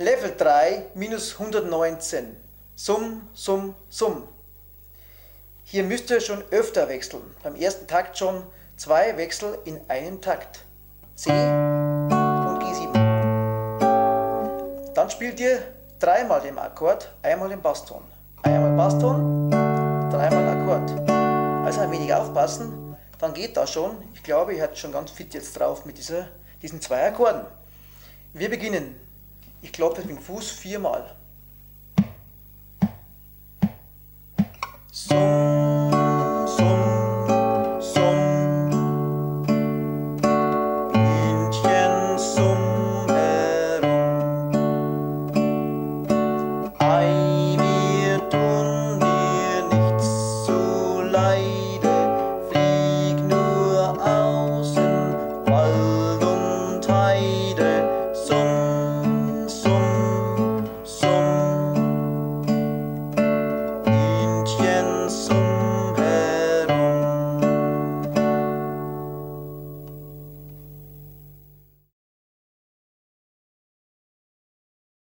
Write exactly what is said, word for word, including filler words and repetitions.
Level drei minus hundertneunzehn. Summ, Summ, Summ. Hier müsst ihr schon öfter wechseln. Beim ersten Takt schon zwei Wechsel in einem Takt. C und G sieben. Dann spielt ihr dreimal den Akkord, einmal den Basston. Einmal Basston, dreimal Akkord. Also ein wenig aufpassen, dann geht das schon. Ich glaube, ihr habt schon ganz fit jetzt drauf mit dieser, diesen zwei Akkorden. Wir beginnen. Ich klopfe mit dem Fuß viermal. So.